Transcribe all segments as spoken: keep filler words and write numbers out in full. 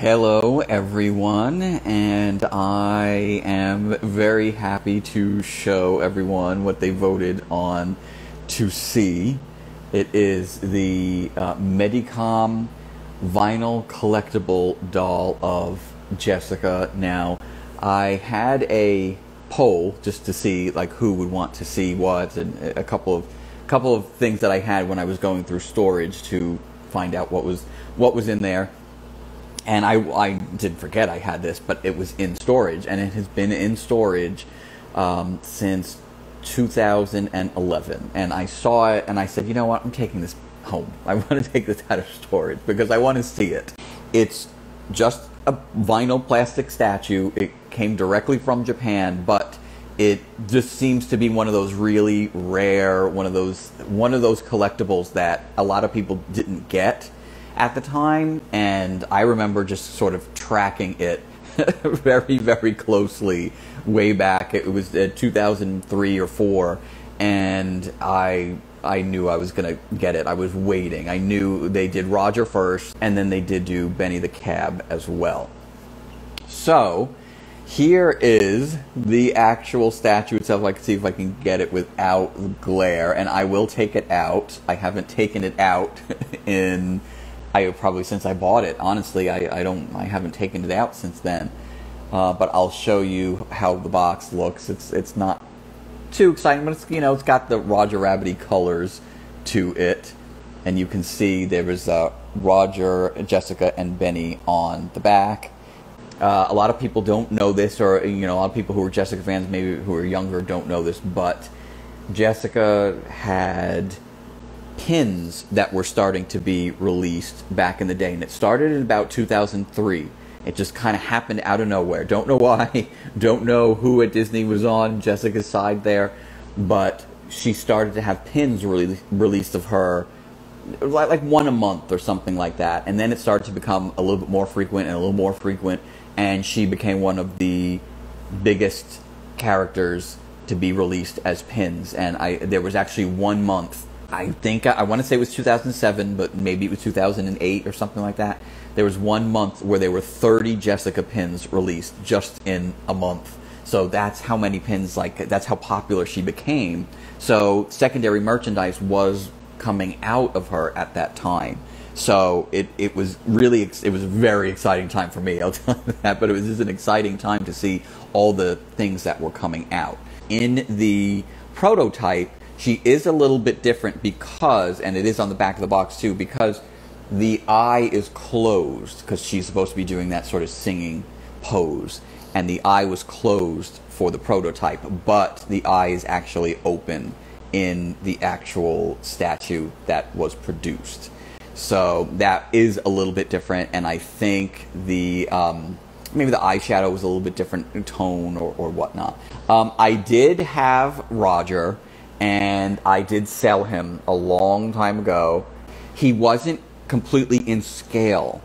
Hello everyone, and I am very happy to show everyone what they voted on to see. It is the uh, Medicom vinyl collectible doll of Jessica. Now, I had a poll just to see like who would want to see what, and a couple of couple of things that I had when I was going through storage to find out what was what was in there. And I, I didn't forget I had this, but it was in storage, and it has been in storage um, since two thousand eleven. And I saw it, and I said, you know what, I'm taking this home. I want to take this out of storage because I want to see it. It's just a vinyl plastic statue. It came directly from Japan, but it just seems to be one of those really rare, one of those, one of those collectibles that a lot of people didn't get at the time, and I remember just sort of tracking it very, very closely way back. It was uh, two thousand three or four, and I I knew I was gonna get it. I was waiting. I knew they did Roger first, and then they did do Benny the Cab as well. So here is the actual statue itself. I can see if I can get it without glare, and I will take it out. I haven't taken it out in. I probably since I bought it. Honestly, I, I don't. I haven't taken it out since then. Uh, but I'll show you how the box looks. It's it's not too exciting, but it's, you know, it's got the Roger Rabbit-y colors to it, and you can see there is uh, Roger, Jessica, and Benny on the back. Uh, a lot of people don't know this, or you know, a lot of people who are Jessica fans, maybe who are younger, don't know this, but Jessica had pins that were starting to be released back in the day, and it started in about two thousand three. It just kind of happened out of nowhere. Don't know why, don't know who at Disney was on Jessica's side there, but she started to have pins re released of her, like, like one a month or something like that, and then it started to become a little bit more frequent and a little more frequent, and she became one of the biggest characters to be released as pins. And I there was actually one month, I think I, I want to say it was two thousand seven, but maybe it was two thousand eight or something like that. There was one month where there were thirty Jessica pins released just in a month. So that's how many pins, like that's how popular she became. So secondary merchandise was coming out of her at that time. So it it was really it was a very exciting time for me, I'll tell you that. But it was just an exciting time to see all the things that were coming out. In the prototype, she is a little bit different because, and it is on the back of the box too, because the eye is closed, because she's supposed to be doing that sort of singing pose, and the eye was closed for the prototype, but the eye is actually open in the actual statue that was produced. So that is a little bit different, and I think the um, maybe the eyeshadow was a little bit different in tone or, or whatnot. Um, I did have Roger, and I did sell him a long time ago. He wasn't completely in scale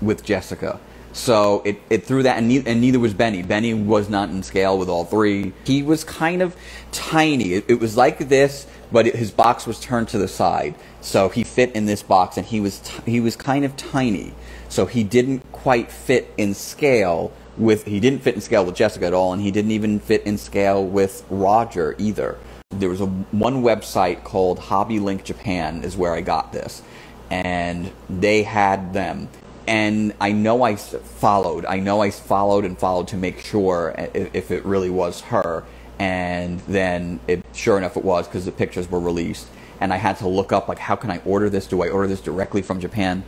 with Jessica, so it, it threw that, and, ne and neither was Benny. Benny was not in scale with all three. He was kind of tiny. It, it was like this, but it, his box was turned to the side, so he fit in this box, and he was, t he was kind of tiny, so he didn't quite fit in scale with, he didn't fit in scale with Jessica at all, and he didn't even fit in scale with Roger either. There was a, one website called Hobby Link Japan is where I got this, and they had them. And I know I followed. I know I followed and followed to make sure if, if it really was her. And then, it, sure enough, it was, because the pictures were released. And I had to look up, like, how can I order this? Do I order this directly from Japan?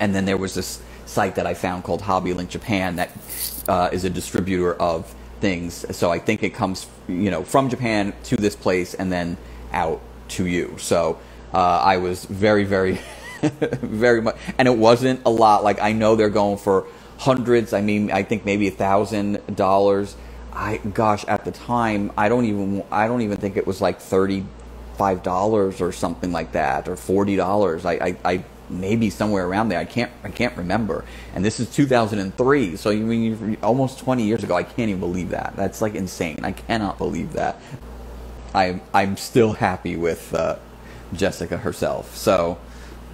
And then there was this site that I found called Hobby Link Japan that uh, is a distributor of things. So I think it comes, you know, from Japan to this place and then out to you. So uh, I was very, very, very much, and it wasn't a lot. Like, I know they're going for hundreds. I mean, I think maybe a thousand dollars. I gosh, at the time, I don't even, I don't even think it was like thirty-five dollars or something like that, or forty dollars. I, I, I maybe somewhere around there. I can't, I can't remember. And this is two thousand three, so you mean almost twenty years ago. I can't even believe that. That's like insane. I cannot believe that. I'm, I'm still happy with uh, Jessica herself. So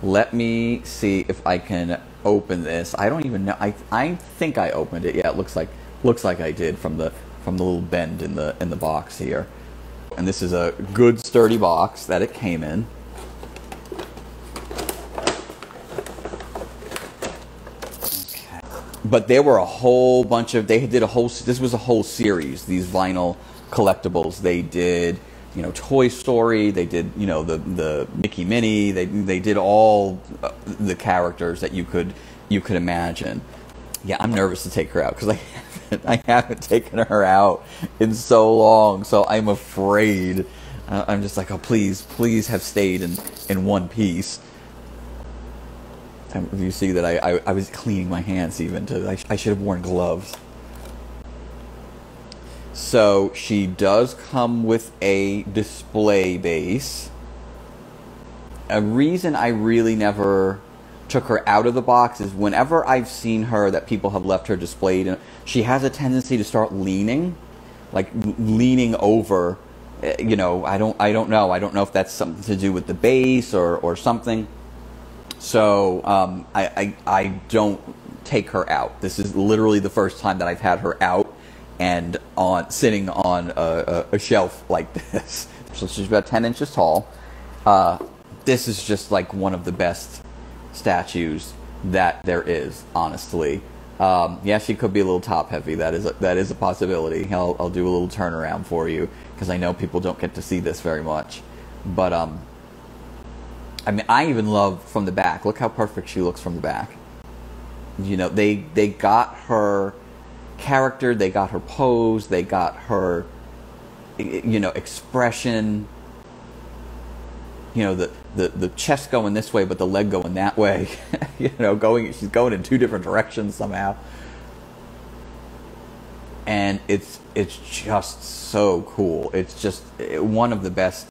let me see if I can open this. I don't even know. I I think I opened it. Yeah, it looks like looks like I did from the from the little bend in the in the box here. And this is a good sturdy box that it came in. Okay. But there were a whole bunch of they did a whole this was a whole series, these vinyl collectibles. They did, you know, Toy Story, they did, you know, the the Mickey Minnie, they they did all the characters that you could you could imagine. Yeah, I'm nervous to take her out because I haven't, I haven't taken her out in so long, so I'm afraid. Uh, I'm just like, oh, please, please have stayed in, in one piece. And you see that I, I, I was cleaning my hands even. To, I, sh I should have worn gloves. So she does come with a display base. A reason I really never took her out of the box is whenever I've seen her that people have left her displayed, she has a tendency to start leaning, like leaning over. You know, I don't, I don't know. I don't know if that's something to do with the base or, or something. So um, I, I, I don't take her out. This is literally the first time that I've had her out and on sitting on a, a shelf like this. So she's about ten inches tall. Uh, this is just like one of the best statues that there is, honestly. Um, yeah, she could be a little top heavy. That is a, that is a possibility. I'll, I'll do a little turnaround for you because I know people don't get to see this very much. But um, I mean, I even love from the back. Look how perfect she looks from the back. You know, they they got her character, they got her pose, they got her, you know, expression, you know, the the the chest going this way but the leg going that way. You know, going she's going in two different directions somehow, and it's it's just so cool. It's just one of the best.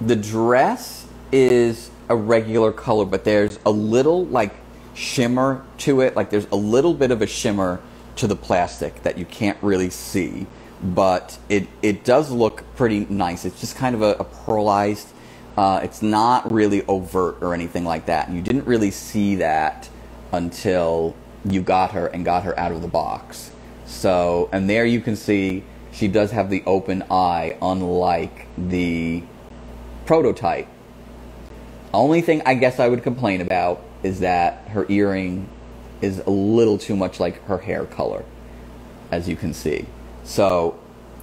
The dress is a regular color, but there's a little like shimmer to it, like there's a little bit of a shimmer to the plastic that you can't really see, but it it does look pretty nice. It's just kind of a, a pearlized, uh, it's not really overt or anything like that, and you didn't really see that until you got her and got her out of the box. So, and there you can see she does have the open eye, unlike the prototype. Only thing I guess I would complain about is that her earring is a little too much like her hair color, as you can see. So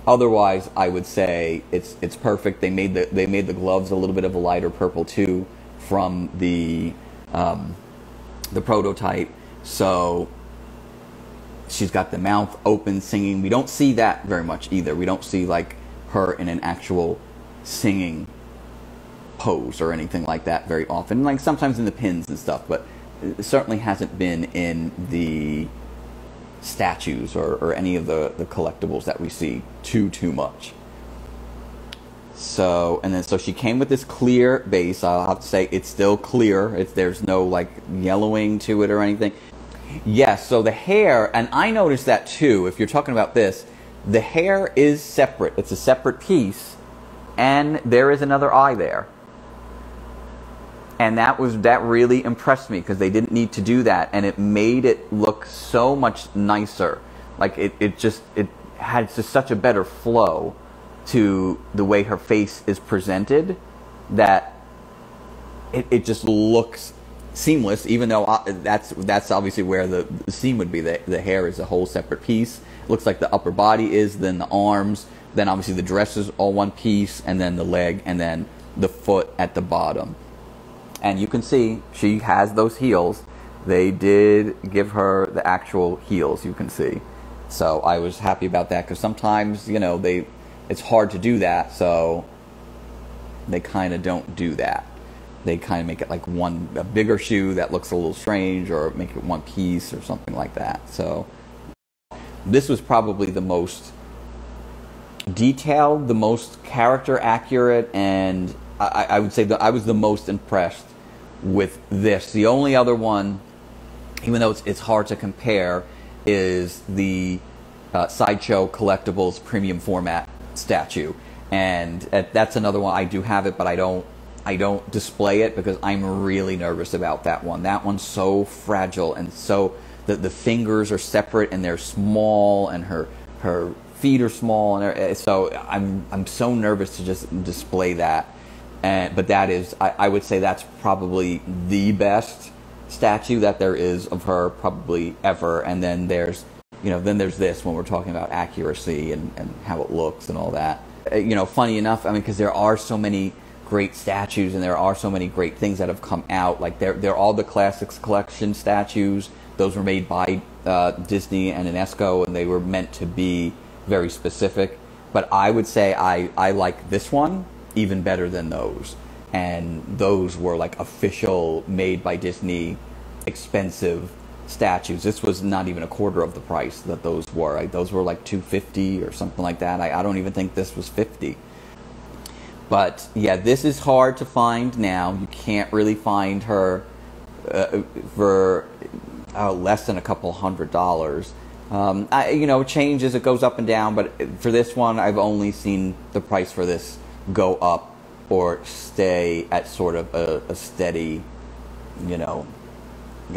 otherwise I would say it's it's perfect. They made the they made the gloves a little bit of a lighter purple too from the um, the prototype. So she's got the mouth open singing. We don't see that very much either. We don't see like her in an actual singing pose or anything like that very often. Like sometimes in the pins and stuff, but it certainly hasn't been in the statues or, or any of the, the collectibles that we see too, too much. So, and then, so she came with this clear base. I'll have to say it's still clear. It's, there's no, like, yellowing to it or anything. Yes, so the hair, and I noticed that, too, if you're talking about this, the hair is separate. It's a separate piece, and there is another eye there. And that was that really impressed me because they didn't need to do that, and it made it look so much nicer. Like it, it just it had just such a better flow to the way her face is presented that it, it just looks seamless. Even though I, that's that's obviously where the, the seam would be. The, the hair is a whole separate piece. It looks like the upper body is, then the arms, then obviously the dress is all one piece, and then the leg, and then the foot at the bottom. And you can see she has those heels. They did give her the actual heels, you can see. So I was happy about that because sometimes, you know, they it's hard to do that. So they kind of don't do that. They kind of make it like one a bigger shoe that looks a little strange, or make it one piece or something like that. So this was probably the most detailed, the most character accurate, and I, I would say that I was the most impressed with this. The only other one, even though it's, it's hard to compare, is the uh, Sideshow Collectibles premium format statue, and uh, that's another one. I do have it, but I don't I don't display it because I'm really nervous about that one. That one's so fragile, and so the, the fingers are separate and they're small, and her her feet are small, and so I'm I'm so nervous to just display that. And but that is, I, I would say that's probably the best statue that there is of her probably ever. And then there's, you know, then there's this when we're talking about accuracy and, and how it looks and all that. You know, funny enough, I mean, because there are so many great statues and there are so many great things that have come out. Like they're, they're all the Classics Collection statues. Those were made by uh, Disney and Inesco, and they were meant to be very specific. But I would say I, I like this one even better than those. And those were like official, made by Disney, expensive statues. This was not even a quarter of the price that those were. Like, those were like two fifty or something like that. I, I don't even think this was fifty. But yeah, this is hard to find now. You can't really find her uh, for uh, less than a couple hundred dollars. Um, I, you know, it changes, it goes up and down, but for this one, I've only seen the price for this go up or stay at sort of a, a steady, you know,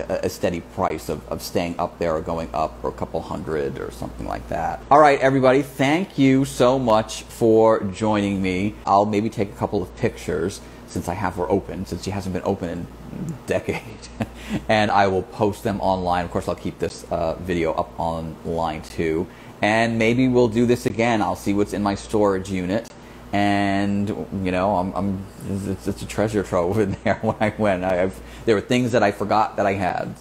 a steady price of, of staying up there or going up, or a couple hundred or something like that. All right, everybody, thank you so much for joining me. I'll maybe take a couple of pictures since I have her open, since she hasn't been open in a decade. And I will post them online. Of course, I'll keep this uh, video up online too. And maybe we'll do this again. I'll see what's in my storage unit. And, you know, I'm, I'm it's, it's a treasure trove in there when I went. I, I've, there were things that I forgot that I had.